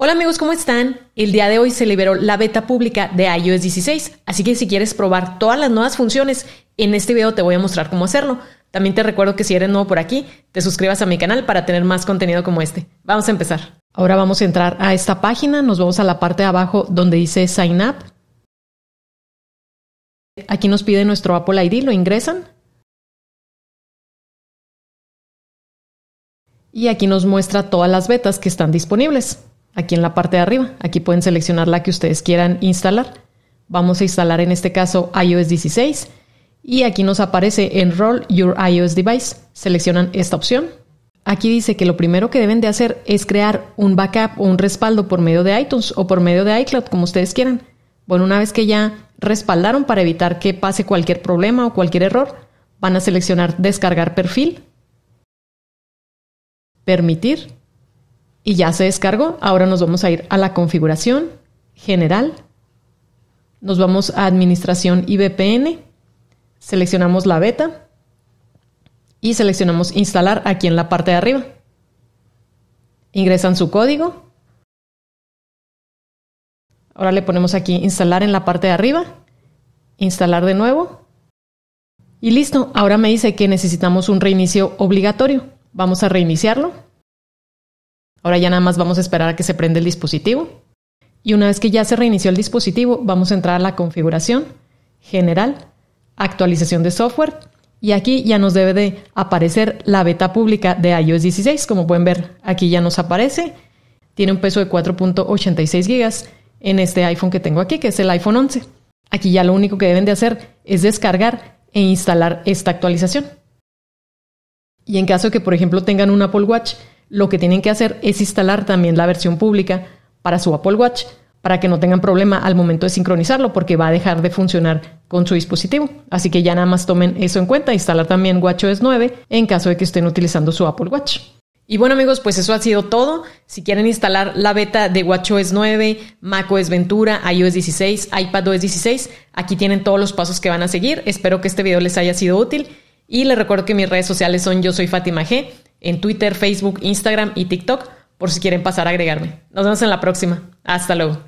Hola amigos, ¿cómo están? El día de hoy se liberó la beta pública de iOS 16, así que si quieres probar todas las nuevas funciones, en este video te voy a mostrar cómo hacerlo. También te recuerdo que si eres nuevo por aquí, te suscribas a mi canal para tener más contenido como este. Vamos a empezar. Ahora vamos a entrar a esta página, nos vamos a la parte de abajo donde dice Sign Up. Aquí nos pide nuestro Apple ID, lo ingresan. Y aquí nos muestra todas las betas que están disponibles. Aquí en la parte de arriba, aquí pueden seleccionar la que ustedes quieran instalar. Vamos a instalar en este caso iOS 16 y aquí nos aparece Enroll Your iOS Device. Seleccionan esta opción. Aquí dice que lo primero que deben de hacer es crear un backup o un respaldo por medio de iTunes o por medio de iCloud, como ustedes quieran. Bueno, una vez que ya respaldaron para evitar que pase cualquier problema o cualquier error, van a seleccionar Descargar perfil, Permitir. Y ya se descargó. Ahora nos vamos a ir a la configuración general. Nos vamos a administración y VPN. Seleccionamos la beta. Y seleccionamos instalar aquí en la parte de arriba. Ingresan su código. Ahora le ponemos aquí instalar en la parte de arriba. Instalar de nuevo. Y listo. Ahora me dice que necesitamos un reinicio obligatorio. Vamos a reiniciarlo. Ahora ya nada más vamos a esperar a que se prenda el dispositivo. Y una vez que ya se reinició el dispositivo, vamos a entrar a la configuración general, actualización de software. Y aquí ya nos debe de aparecer la beta pública de iOS 16. Como pueden ver, aquí ya nos aparece. Tiene un peso de 4.86 GB en este iPhone que tengo aquí, que es el iPhone 11. Aquí ya lo único que deben de hacer es descargar e instalar esta actualización. Y en caso de que, por ejemplo, tengan un Apple Watch, lo que tienen que hacer es instalar también la versión pública para su Apple Watch para que no tengan problema al momento de sincronizarlo porque va a dejar de funcionar con su dispositivo. Así que ya nada más tomen eso en cuenta, instalar también watchOS 9 en caso de que estén utilizando su Apple Watch. Y bueno amigos, pues eso ha sido todo. Si quieren instalar la beta de watchOS 9, macOS Ventura, iOS 16, iPadOS 16, aquí tienen todos los pasos que van a seguir. Espero que este video les haya sido útil y les recuerdo que mis redes sociales son YoSoyFatimaG. En Twitter, Facebook, Instagram y TikTok, por si quieren pasar a agregarme. Nos vemos en la próxima. Hasta luego.